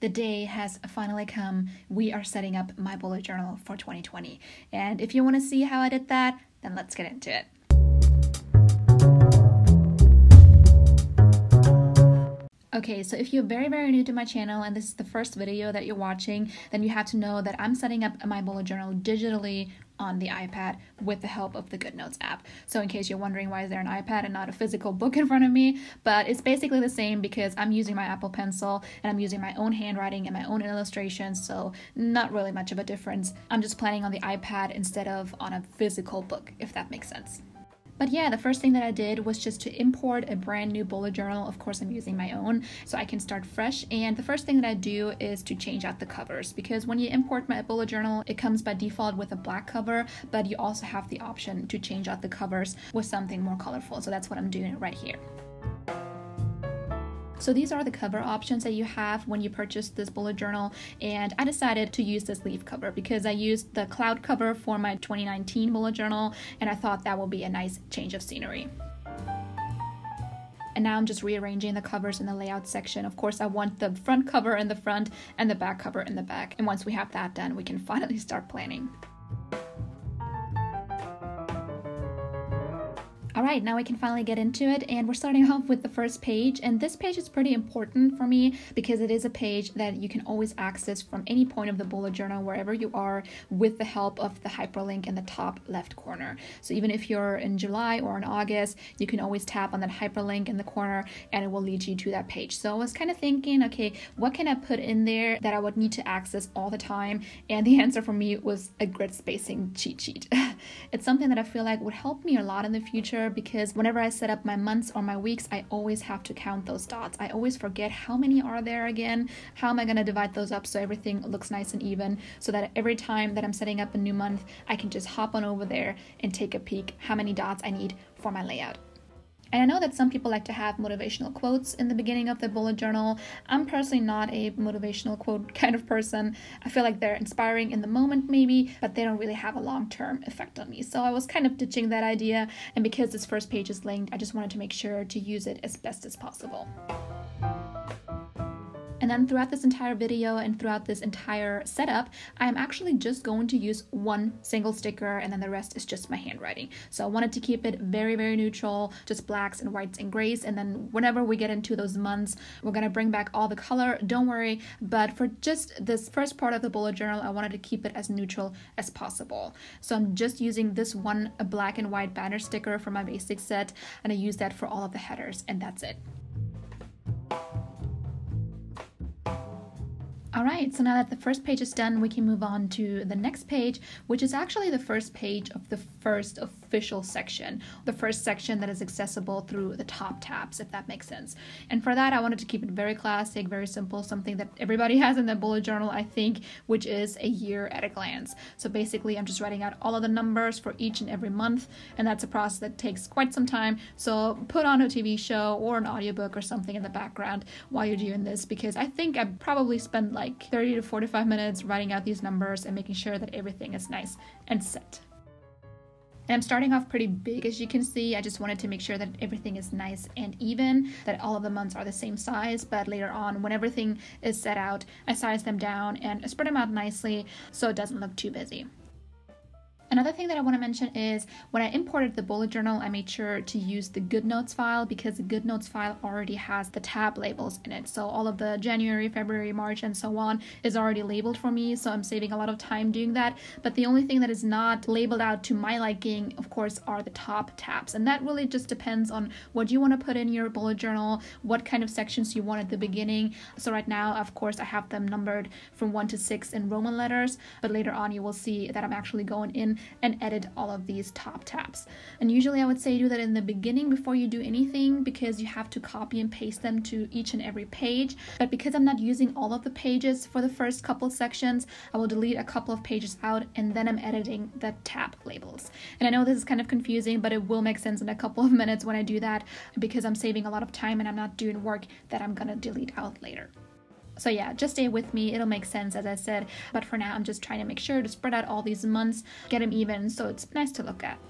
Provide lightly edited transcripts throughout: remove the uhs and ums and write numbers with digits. the day has finally come. We are setting up my bullet journal for 2020. And if you want to see how I did that, then let's get into it. Okay, so if you're very, very new to my channel and this is the first video that you're watching, then you have to know that I'm setting up my bullet journal digitally on the iPad with the help of the GoodNotes app. So in case you're wondering why is there an iPad and not a physical book in front of me, but it's basically the same because I'm using my Apple Pencil and I'm using my own handwriting and my own illustrations, so not really much of a difference. I'm just planning on the iPad instead of on a physical book, if that makes sense. But yeah, the first thing that I did was just to import a brand new bullet journal. Of course, I'm using my own, so I can start fresh. And the first thing that I do is to change out the covers, because when you import my bullet journal, it comes by default with a black cover, but you also have the option to change out the covers with something more colorful. So that's what I'm doing right here. So these are the cover options that you have when you purchase this bullet journal, and I decided to use this leaf cover because I used the cloud cover for my 2019 bullet journal, and I thought that would be a nice change of scenery. And now I'm just rearranging the covers in the layout section. Of course, I want the front cover in the front and the back cover in the back. And once we have that done, we can finally start planning. Alright, now we can finally get into it, and we're starting off with the first page, and this page is pretty important for me because it is a page that you can always access from any point of the bullet journal wherever you are with the help of the hyperlink in the top left corner. So even if you're in July or in August, you can always tap on that hyperlink in the corner and it will lead you to that page. So I was kind of thinking, okay, what can I put in there that I would need to access all the time? And the answer for me was a grid spacing cheat sheet. It's something that I feel like would help me a lot in the future, because whenever I set up my months or my weeks, I always have to count those dots. I always forget how many are there again. How am I going to divide those up so everything looks nice and even, so that every time that I'm setting up a new month, I can just hop on over there and take a peek how many dots I need for my layout. And I know that some people like to have motivational quotes in the beginning of the bullet journal. I'm personally not a motivational quote kind of person. I feel like they're inspiring in the moment maybe, but they don't really have a long-term effect on me. So I was kind of ditching that idea, and because this first page is linked, I just wanted to make sure to use it as best as possible. And then throughout this entire video and throughout this entire setup, I'm actually just going to use one single sticker, and then the rest is just my handwriting. So I wanted to keep it very, very neutral, just blacks and whites and grays. And then whenever we get into those months, we're going to bring back all the color, don't worry. But for just this first part of the bullet journal, I wanted to keep it as neutral as possible. So I'm just using this one black and white banner sticker for my basic set, and I use that for all of the headers, and that's it. Alright, so now that the first page is done, we can move on to the next page, which is actually the first page of the first official section, the first section that is accessible through the top tabs, if that makes sense. And for that, I wanted to keep it very classic, very simple, something that everybody has in their bullet journal, I think, which is a year at a glance. So basically, I'm just writing out all of the numbers for each and every month, and that's a process that takes quite some time. So put on a TV show or an audiobook or something in the background while you're doing this, because I think I probably spent like 30 to 45 minutes writing out these numbers and making sure that everything is nice and set. And I'm starting off pretty big, as you can see. I just wanted to make sure that everything is nice and even, that all of the months are the same size, but later on when everything is set out, I size them down and I spread them out nicely so it doesn't look too busy. Another thing that I want to mention is when I imported the bullet journal, I made sure to use the GoodNotes file, because the GoodNotes file already has the tab labels in it. So all of the January, February, March, and so on is already labeled for me. So I'm saving a lot of time doing that. But the only thing that is not labeled out to my liking, of course, are the top tabs. And that really just depends on what you want to put in your bullet journal, what kind of sections you want at the beginning. So right now, of course, I have them numbered from 1 to 6 in Roman letters. But later on, you will see that I'm actually going in and edit all of these top tabs. And usually I would say do that in the beginning before you do anything, because you have to copy and paste them to each and every page. But because I'm not using all of the pages for the first couple sections, I will delete a couple of pages out, and then I'm editing the tab labels. And I know this is kind of confusing, but it will make sense in a couple of minutes when I do that, because I'm saving a lot of time and I'm not doing work that I'm gonna delete out later. So yeah, just stay with me, it'll make sense as I said, but for now I'm just trying to make sure to spread out all these months, get them even, so it's nice to look at.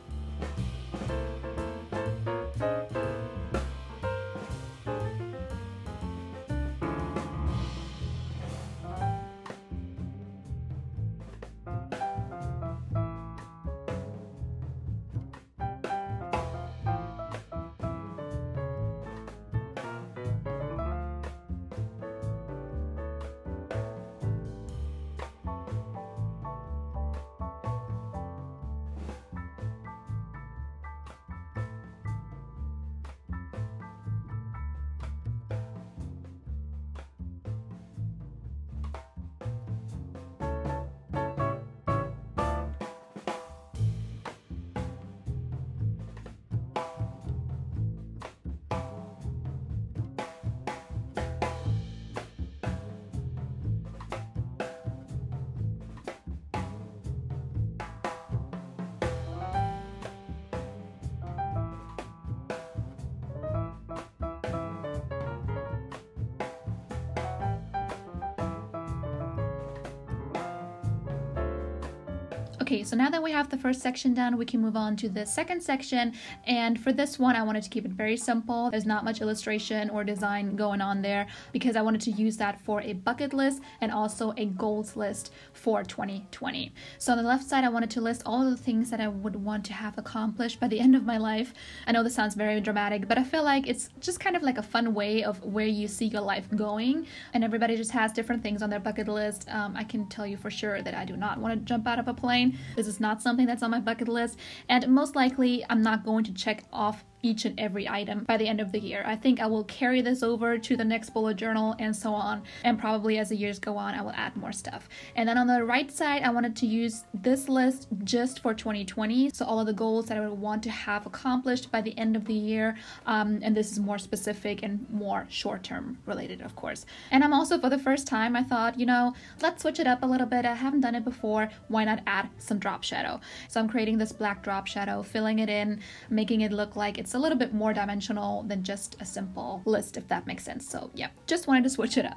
Okay, so now that we have the first section done, we can move on to the second section. And for this one, I wanted to keep it very simple. There's not much illustration or design going on there because I wanted to use that for a bucket list and also a goals list for 2020. So on the left side, I wanted to list all of the things that I would want to have accomplished by the end of my life. I know this sounds very dramatic, but I feel like it's just kind of like a fun way of where you see your life going. And everybody just has different things on their bucket list. I can tell you for sure that I do not want to jump out of a plane. This is not something that's on my bucket list, and most likely I'm not going to check off each and every item by the end of the year. I think I will carry this over to the next bullet journal and so on, and probably as the years go on I will add more stuff. And then on the right side, I wanted to use this list just for 2020, so all of the goals that I would want to have accomplished by the end of the year, and this is more specific and more short-term related, of course. And I'm also, for the first time, I thought, you know, let's switch it up a little bit. I haven't done it before, why not add some drop shadow? So I'm creating this black drop shadow, filling it in, making it look like it's a little bit more dimensional than just a simple list, if that makes sense. So yeah, just wanted to switch it up.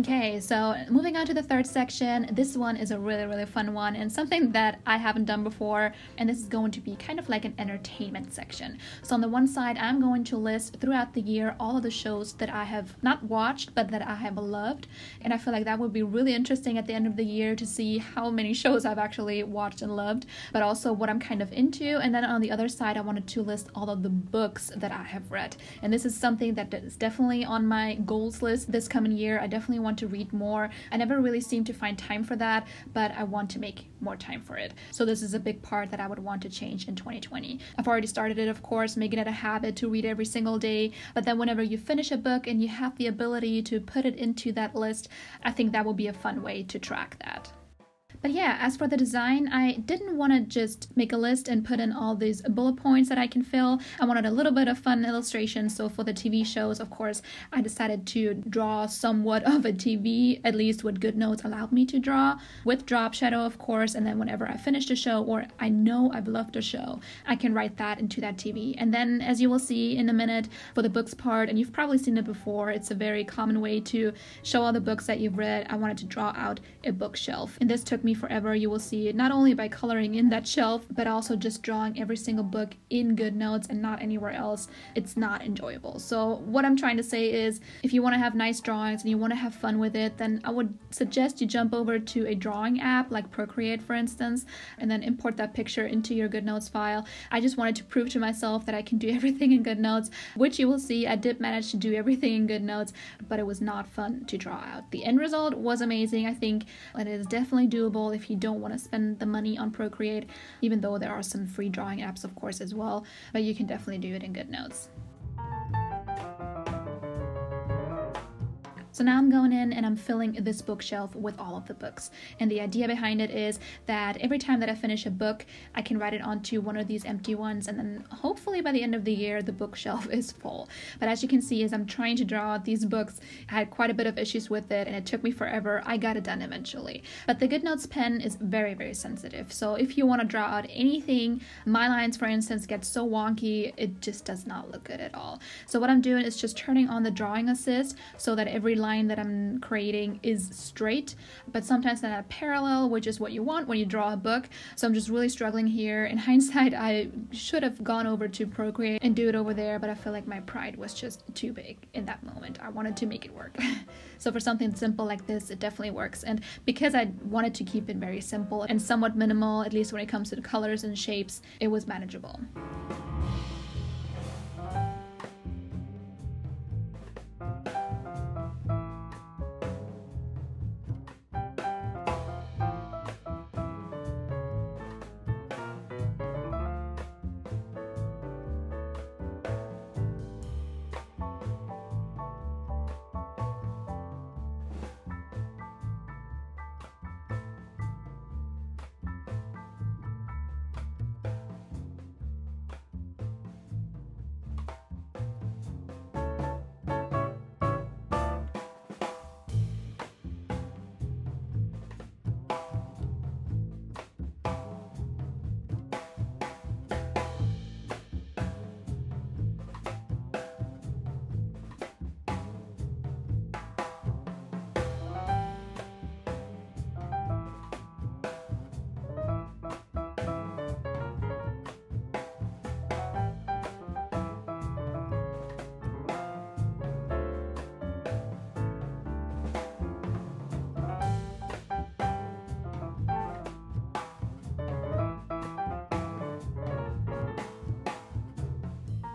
Okay, so moving on to the third section. This one is a really fun one and something that I haven't done before, and this is going to be kind of like an entertainment section. So on the one side, I'm going to list throughout the year all of the shows that I have not watched but that I have loved, and I feel like that would be really interesting at the end of the year to see how many shows I've actually watched and loved, but also what I'm kind of into. And then on the other side, I wanted to list all of the books that I have read, and this is something that is definitely on my goals list this coming year. I definitely want to read more. I never really seem to find time for that, but I want to make more time for it. So this is a big part that I would want to change in 2020. I've already started it, of course, making it a habit to read every single day, but then whenever you finish a book and you have the ability to put it into that list, I think that will be a fun way to track that. But yeah, as for the design, I didn't want to just make a list and put in all these bullet points that I can fill. I wanted a little bit of fun illustration. So for the TV shows, of course, I decided to draw somewhat of a TV, at least what GoodNotes allowed me to draw, with drop shadow, of course. And then whenever I finish the show, or I know I've loved a show, I can write that into that TV. And then, as you will see in a minute, for the books part, and you've probably seen it before, it's a very common way to show all the books that you've read. I wanted to draw out a bookshelf, and this took me forever. You will see it not only by coloring in that shelf, but also just drawing every single book in GoodNotes and not anywhere else. It's not enjoyable. So what I'm trying to say is, if you want to have nice drawings and you want to have fun with it, then I would suggest you jump over to a drawing app like Procreate, for instance, and then import that picture into your GoodNotes file. I just wanted to prove to myself that I can do everything in GoodNotes, which you will see I did manage to do everything in GoodNotes, but it was not fun to draw out. The end result was amazing, I think, and it is definitely doable if you don't want to spend the money on Procreate, even though there are some free drawing apps, of course, as well, but you can definitely do it in GoodNotes. So now I'm going in and I'm filling this bookshelf with all of the books. And the idea behind it is that every time that I finish a book, I can write it onto one of these empty ones, and then hopefully by the end of the year, the bookshelf is full. But as you can see, as I'm trying to draw out these books, I had quite a bit of issues with it and it took me forever. I got it done eventually. But the GoodNotes pen is very sensitive. So if you want to draw out anything, my lines, for instance, get so wonky, it just does not look good at all. So what I'm doing is just turning on the drawing assist so that every line that I'm creating is straight, but sometimes they're not parallel, which is what you want when you draw a book. So I'm just really struggling here. In hindsight, I should have gone over to Procreate and do it over there, but I feel like my pride was just too big in that moment. I wanted to make it work. So for something simple like this, it definitely works. And because I wanted to keep it very simple and somewhat minimal, at least when it comes to the colors and shapes, it was manageable.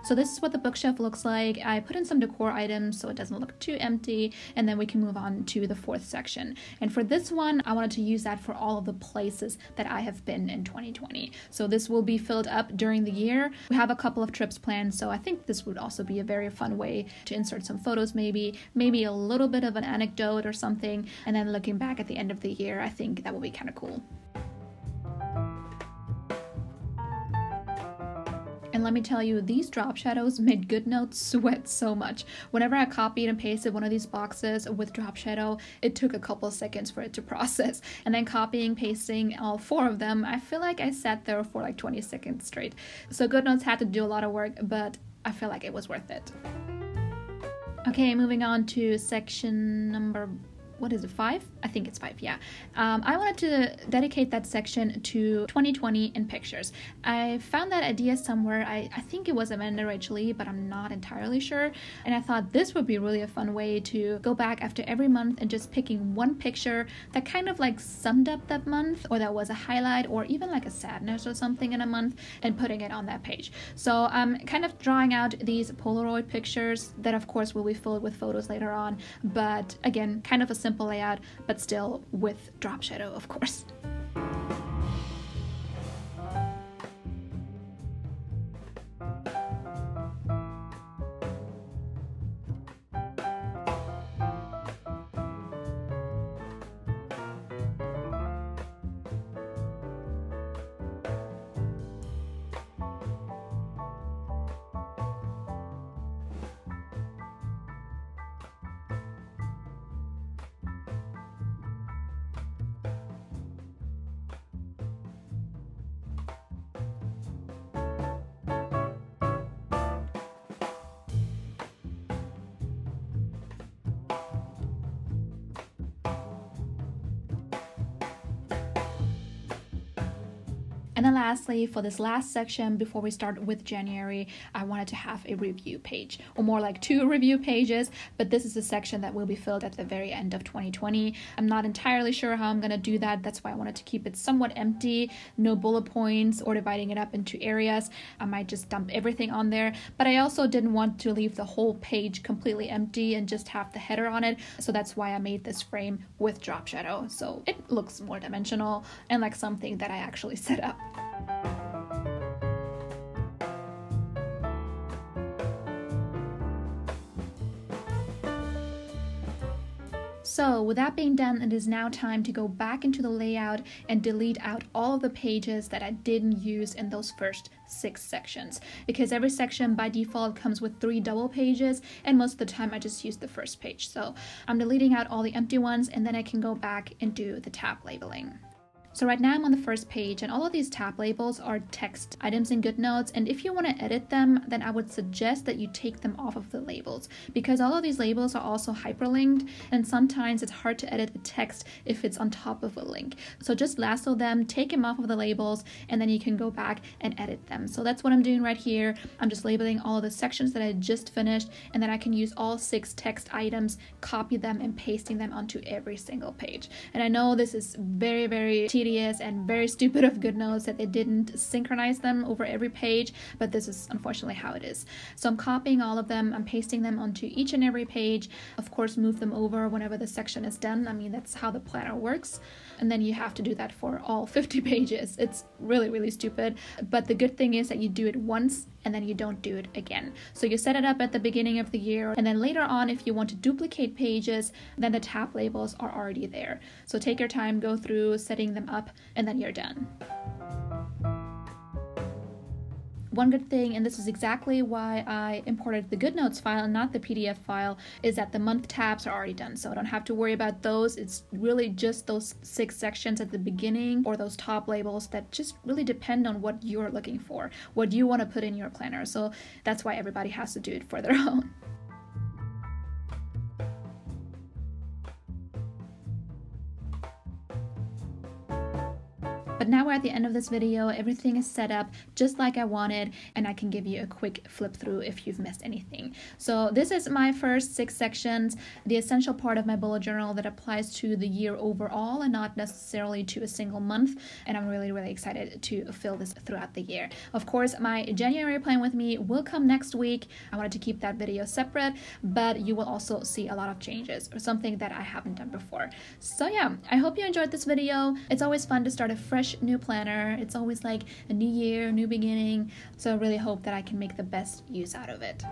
So this is what the bookshelf looks like. I put in some decor items so it doesn't look too empty, and then we can move on to the fourth section. And for this one, I wanted to use that for all of the places that I have been in 2020. So this will be filled up during the year. We have a couple of trips planned, so I think this would also be a very fun way to insert some photos, maybe a little bit of an anecdote or something, and then looking back at the end of the year, I think that will be kind of cool. And let me tell you, these drop shadows made GoodNotes sweat so much. Whenever I copied and pasted one of these boxes with drop shadow, it took a couple seconds for it to process. And then copying, pasting all four of them, I feel like I sat there for like 20 seconds straight. So GoodNotes had to do a lot of work, but I feel like it was worth it. Okay, moving on to section number... what is it, 5? I think it's 5, yeah. I wanted to dedicate that section to 2020 and pictures. I found that idea somewhere. I think it was Amanda Rachel Lee, but I'm not entirely sure. And I thought this would be really a fun way to go back after every month and just picking one picture that kind of like summed up that month, or that was a highlight, or even like a sadness or something in a month, and putting it on that page. So I'm kind of drawing out these Polaroid pictures that of course will be filled with photos later on, but again, kind of a simple layout, but still with drop shadow, of course. And then lastly, for this last section, before we start with January, I wanted to have a review page, or more like 2 review pages, but this is a section that will be filled at the very end of 2020. I'm not entirely sure how I'm gonna do that. That's why I wanted to keep it somewhat empty, no bullet points or dividing it up into areas. I might just dump everything on there, but I also didn't want to leave the whole page completely empty and just have the header on it. So that's why I made this frame with drop shadow. So it looks more dimensional and like something that I actually set up. So with that being done, it is now time to go back into the layout and delete out all of the pages that I didn't use in those first 6 sections, because every section by default comes with 3 double pages, and most of the time I just use the first page. So I'm deleting out all the empty ones, and then I can go back and do the tab labeling. So right now I'm on the first page, and all of these tab labels are text items in GoodNotes, and if you want to edit them, then I would suggest that you take them off of the labels, because all of these labels are also hyperlinked, and sometimes it's hard to edit a text if it's on top of a link. So just lasso them, take them off of the labels, and then you can go back and edit them. So that's what I'm doing right here. I'm just labeling all of the sections that I just finished, and then I can use all 6 text items, copy them, and pasting them onto every single page. And I know this is very, very tedious and very stupid of GoodNotes that they didn't synchronize them over every page, but this is unfortunately how it is. So I'm copying all of them, I'm pasting them onto each and every page, of course move them over whenever the section is done. I mean, that's how the planner works, and then you have to do that for all 50 pages. It's really, really stupid, but the good thing is that you do it once and then you don't do it again. So you set it up at the beginning of the year, and then later on if you want to duplicate pages, then the tab labels are already there. So take your time, go through setting them up, and then you're done. One good thing, and this is exactly why I imported the GoodNotes file and not the PDF file, is that the month tabs are already done, so I don't have to worry about those. It's really just those 6 sections at the beginning, or those top labels, that just really depend on what you're looking for, what you want to put in your planner. So that's why everybody has to do it for their own. But now we're at the end of this video. Everything is set up just like I wanted, and I can give you a quick flip through if you've missed anything. So this is my first 6 sections, the essential part of my bullet journal that applies to the year overall and not necessarily to a single month. And I'm really, really excited to fill this throughout the year. Of course, my January plan with me will come next week. I wanted to keep that video separate, but you will also see a lot of changes or something that I haven't done before. So yeah, I hope you enjoyed this video. It's always fun to start a fresh new planner. It's always like a new year, new beginning. So I really hope that I can make the best use out of it.